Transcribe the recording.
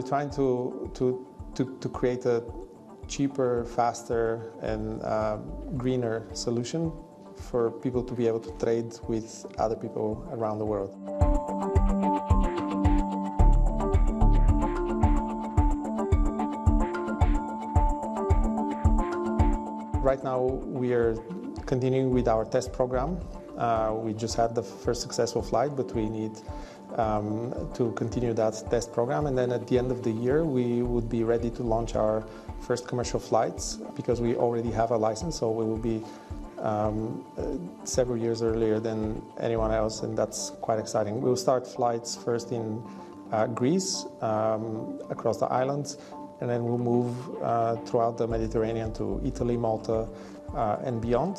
We're trying to create a cheaper, faster, and greener solution for people to be able to trade with other people around the world. Right now, we are continuing with our test program. We just had the first successful flight, but we need to continue that test program, and then at the end of the year we would be ready to launch our first commercial flights, because we already have a license, so we will be several years earlier than anyone else, and that's quite exciting. We will start flights first in Greece, across the islands, and then we'll move throughout the Mediterranean to Italy, Malta, and beyond.